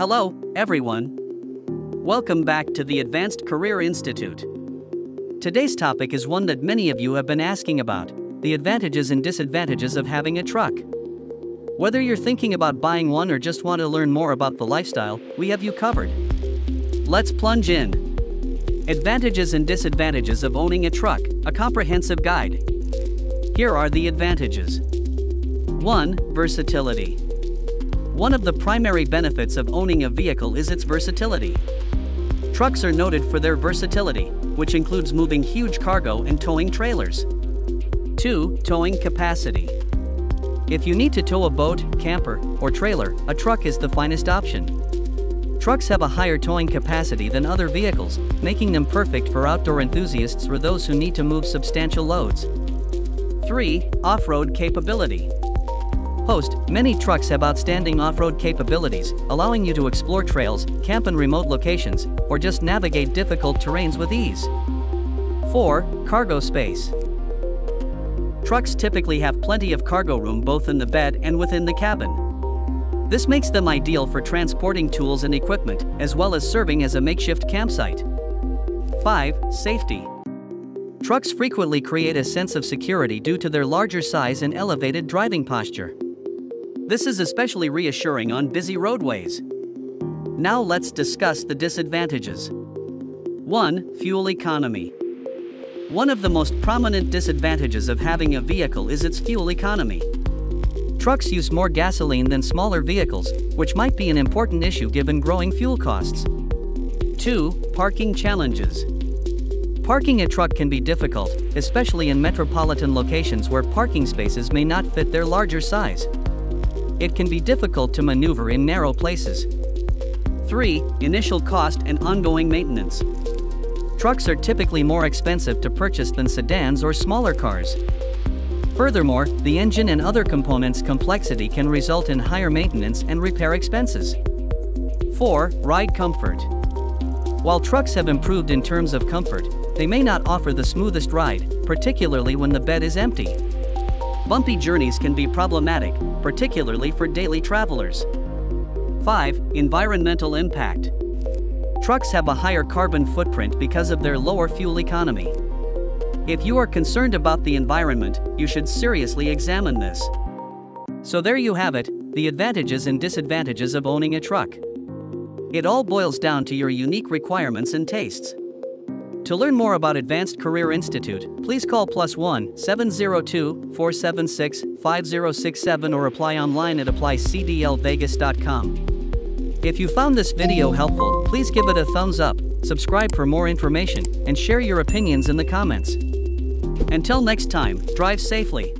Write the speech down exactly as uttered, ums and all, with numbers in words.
Hello, everyone. Welcome back to the Advanced Career Institute. Today's topic is one that many of you have been asking about, the advantages and disadvantages of having a truck. Whether you're thinking about buying one or just want to learn more about the lifestyle, we have you covered. Let's plunge in. Advantages and disadvantages of owning a truck, a comprehensive guide. Here are the advantages. one. Versatility. One of the primary benefits of owning a vehicle is its versatility. Trucks are noted for their versatility, which includes moving huge cargo and towing trailers. two. Towing capacity. If you need to tow a boat, camper, or trailer, a truck is the finest option. Trucks have a higher towing capacity than other vehicles, making them perfect for outdoor enthusiasts or those who need to move substantial loads. three. Off-road capability. Host, many trucks have outstanding off-road capabilities, allowing you to explore trails, camp in remote locations, or just navigate difficult terrains with ease. four. Cargo space. Trucks typically have plenty of cargo room both in the bed and within the cabin. This makes them ideal for transporting tools and equipment, as well as serving as a makeshift campsite. five. Safety. Trucks frequently create a sense of security due to their larger size and elevated driving posture. This is especially reassuring on busy roadways. Now let's discuss the disadvantages. one. Fuel economy. One of the most prominent disadvantages of having a vehicle is its fuel economy. Trucks use more gasoline than smaller vehicles, which might be an important issue given growing fuel costs. two. Parking challenges. Parking a truck can be difficult, especially in metropolitan locations where parking spaces may not fit their larger size. It can be difficult to maneuver in narrow places. three. Initial cost and ongoing maintenance. Trucks are typically more expensive to purchase than sedans or smaller cars. Furthermore, the engine and other components' complexity can result in higher maintenance and repair expenses. four. Ride comfort. While trucks have improved in terms of comfort, they may not offer the smoothest ride, particularly when the bed is empty. Bumpy journeys can be problematic, particularly for daily travelers. five. Environmental impact. Trucks have a higher carbon footprint because of their lower fuel economy. If you are concerned about the environment, you should seriously examine this. So there you have it, the advantages and disadvantages of owning a truck. It all boils down to your unique requirements and tastes. To learn more about Advanced Career Institute, please call plus one, seven zero two, four seven six, five zero six seven or apply online at apply c d l vegas dot com. If you found this video helpful, please give it a thumbs up, subscribe for more information, and share your opinions in the comments. Until next time, drive safely.